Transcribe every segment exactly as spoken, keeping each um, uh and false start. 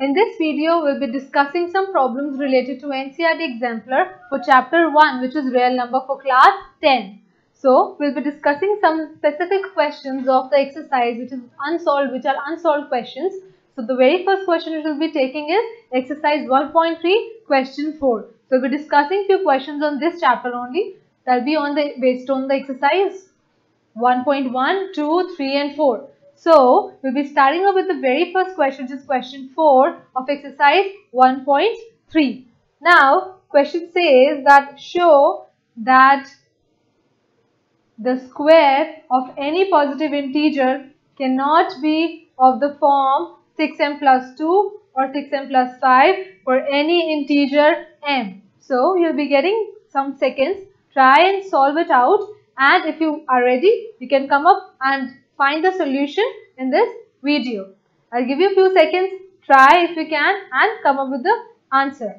In this video, we'll be discussing some problems related to N C E R T exemplar for chapter one, which is real number for class ten. So, we'll be discussing some specific questions of the exercise which is unsolved, which are unsolved questions. So, the very first question which we'll be taking is exercise one point three, question four. So, we'll be discussing few questions on this chapter only. That'll be on the based on the exercise one point one, two, three and four. So, we'll be starting off with the very first question, which is question four of exercise one point three. Now, question says that show that the square of any positive integer cannot be of the form six m plus two or six m plus five for any integer m. So, you'll be getting some seconds. Try and solve it out, and if you are ready, you can come up and find the solution in this video. I'll give you a few seconds, try if you can and come up with the answer.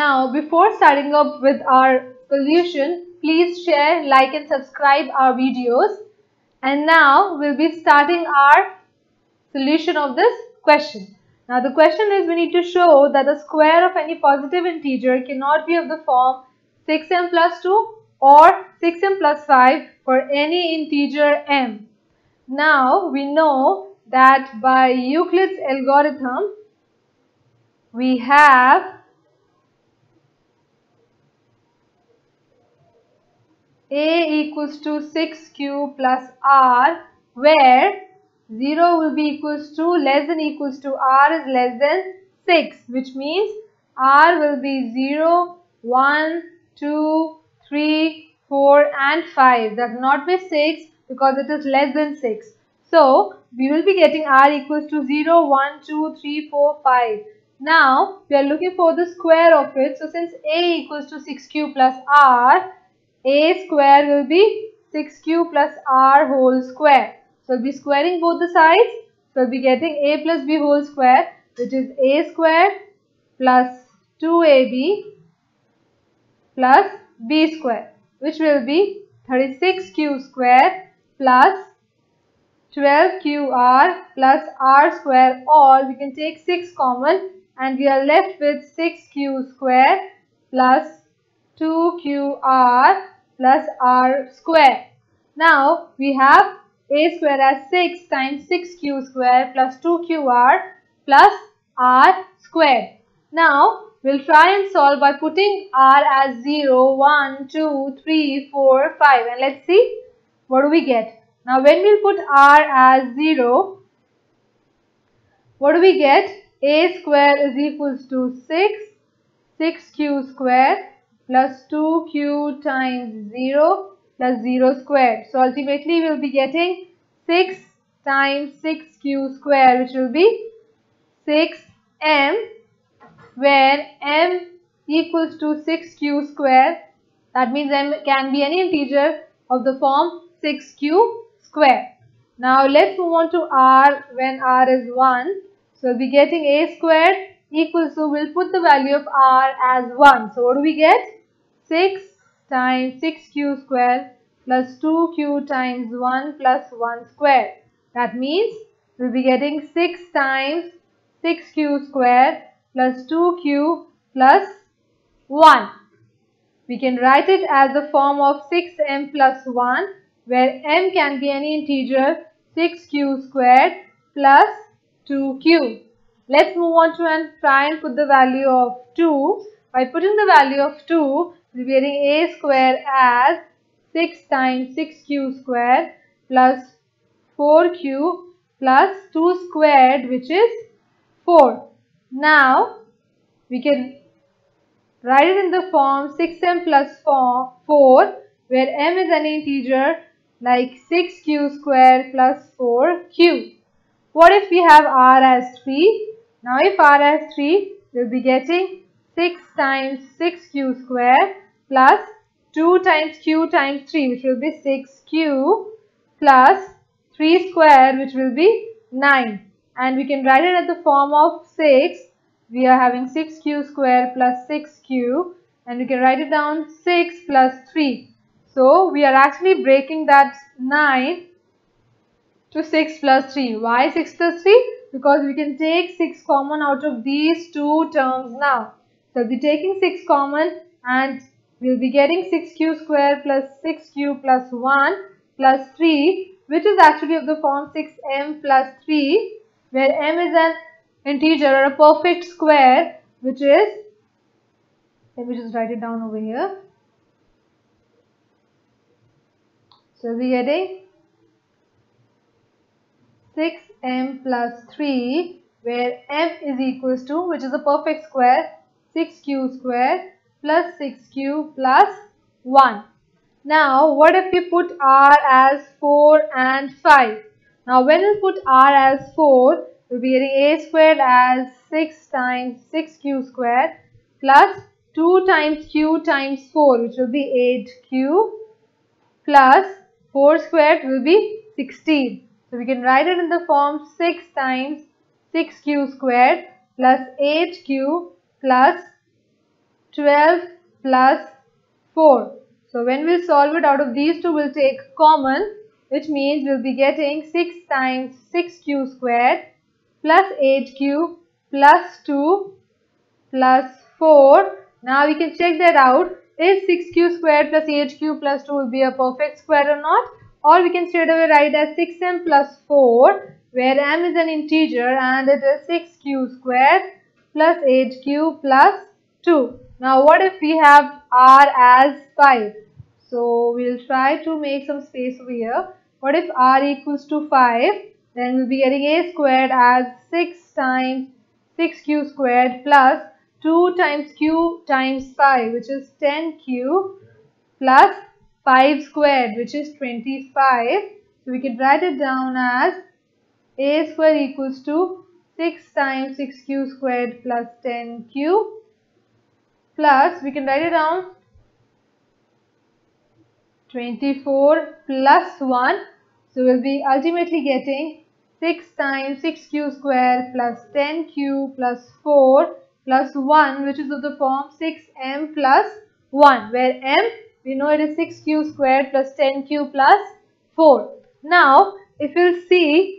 Now, before starting up with our solution, please share, like and subscribe our videos. And now we'll be starting our solution of this question. Now the question is, we need to show that the square of any positive integer cannot be of the form six m plus two or six m plus five for any integer m. Now we know that by Euclid's algorithm, we have a equals to six q plus r, where zero will be equals to less than equals to r is less than six, which means r will be zero, one, two, three, four and five. That will not be six because it is less than six. So, we will be getting r equals to zero, one, two, three, four, five. Now, we are looking for the square of it. So, since a equals to six q plus r, a square will be six q plus r whole square. So, we'll be squaring both the sides. So, we'll be getting a plus b whole square, which is a square plus two a b plus b square, which will be thirty-six q square plus twelve q r plus r square, or we can take six common and we are left with six q square plus two q r plus r square. Now, we have a square as six times six q square plus two q r plus r square. Now, we'll try and solve by putting r as zero, one, two, three, four, five. And let's see what do we get. Now, when we put r as zero, what do we get? A square is equals to six, six q square plus two q times zero plus zero squared. So ultimately we will be getting six times six q square, which will be six m, where m equals to six q square. That means m can be any integer of the form six q square. Now let's move on to r when r is one. So we'll be getting a squared equals to, we'll put the value of r as one. So what do we get? six times six q square plus two q times one plus one square. That means we will be getting six times six q square plus two q plus one. We can write it as the form of six m plus one, where m can be any integer six q squared plus two q. Let's move on to and try and put the value of two. By putting the value of two, we'll be getting a square as six times six q square plus four q plus two squared, which is four. Now, we can write it in the form six m plus four, where m is an integer like six q square plus four q. What if we have r as three? Now, if r as three, we'll be getting six times six q square plus two times q times three, which will be six q plus three square, which will be nine. And we can write it at the form of six. We are having six q square plus six q, and we can write it down six plus three. So we are actually breaking that nine to six plus three. Why six plus three? Because we can take six common out of these two terms now. So we'll be taking six common and we'll be getting six q square plus six q plus one plus three, which is actually of the form six m plus three, where m is an integer or a perfect square, which is, let me just write it down over here. So we are getting six m plus three, where m is equals to, which is a perfect square, six q square plus six q plus one. Now what if we put r as four and five? Now when we put r as four, we'll be getting a squared as six times six q squared plus two times q times four, which will be eight q, plus four squared will be sixteen. So we can write it in the form six times six q squared plus eight q plus twelve plus four. So when we solve it, out of these two we'll take common, which means we'll be getting six times six q squared plus eight q plus two plus four. Now we can check that out. Is six q squared plus eight q plus two will be a perfect square or not? Or we can straight away write as six m plus four, where m is an integer and it is six q squared plus eight q plus two. Now what if we have r as five? So we will try to make some space over here. What if r equals to five? Then we will be getting a squared as six times six q squared plus two times q times five, which is ten q plus five squared, which is twenty-five. So we can write it down as a square equals to six times six q squared plus ten q plus, we can write it down, twenty-four plus one. So we'll be ultimately getting six times six q squared plus ten q plus four plus one, which is of the form six m plus one, where m, we know it is six q squared plus ten q plus four. Now, if you will see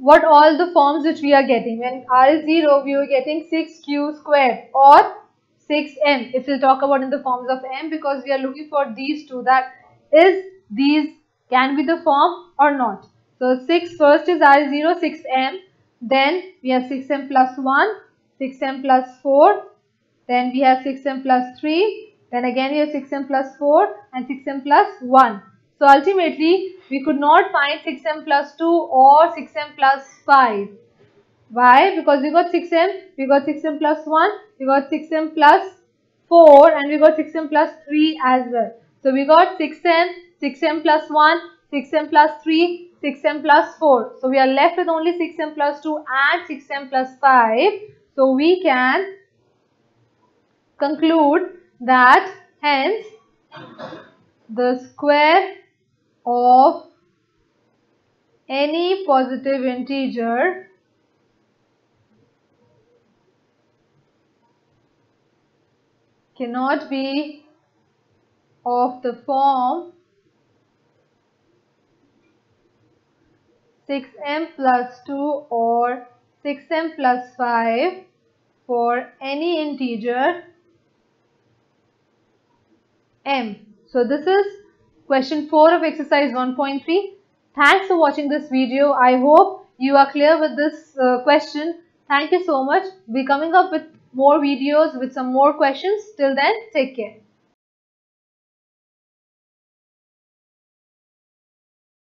what all the forms which we are getting. When r is zero, we are getting six q squared or six m. If you will talk about in the forms of m, because we are looking for these two, that is, these can be the form or not. So, six first is r is zero, six m. Then we have six m plus one, six m plus four. Then we have six m plus three. Then again we have six m plus four and six m plus one. So ultimately we could not find six m plus two or six m plus five. Why? Because we got six m, we got six m plus one, we got six m plus four, and we got six m plus three as well. So we got six m, six m plus one, six m plus three, six m plus four. So we are left with only six m plus two and six m plus five. So we can conclude that hence the square of any positive integer cannot be of the form six m plus two or six m plus five for any integer m. So this is question four of exercise one point three. Thanks for watching this video. I hope you are clear with this uh, question. Thank you so much. We'll be coming up with more videos with some more questions. Till then, take care.